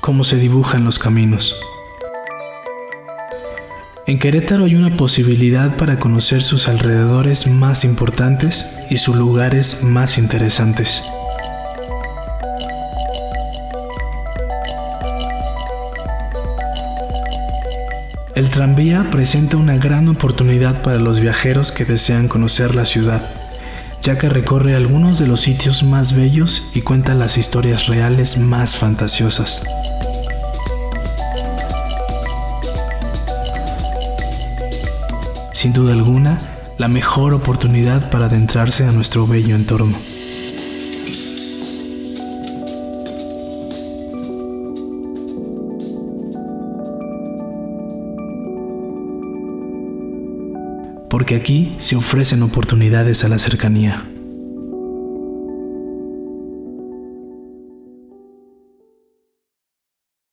Cómo se dibujan los caminos. En Querétaro hay una posibilidad para conocer sus alrededores más importantes y sus lugares más interesantes. El tranvía presenta una gran oportunidad para los viajeros que desean conocer la ciudad, ya que recorre algunos de los sitios más bellos y cuenta las historias reales más fantasiosas. Sin duda alguna, la mejor oportunidad para adentrarse a nuestro bello entorno. Porque aquí se ofrecen oportunidades a la cercanía.